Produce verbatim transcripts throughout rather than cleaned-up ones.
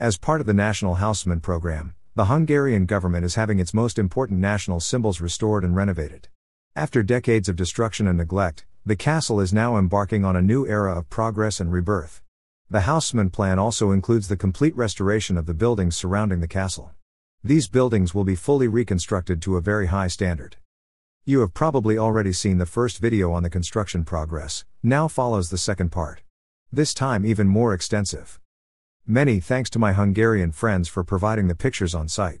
As part of the National Hauszmann Program, the Hungarian government is having its most important national symbols restored and renovated. After decades of destruction and neglect, the castle is now embarking on a new era of progress and rebirth. The Hauszmann Plan also includes the complete restoration of the buildings surrounding the castle. These buildings will be fully reconstructed to a very high standard. You have probably already seen the first video on the construction progress. Now follows the second part. This time even more extensive. Many thanks to my Hungarian friends for providing the pictures on site.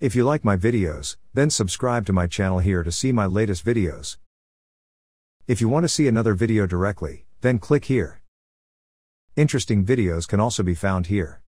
If you like my videos, then subscribe to my channel here to see my latest videos. If you want to see another video directly, then click here. Interesting videos can also be found here.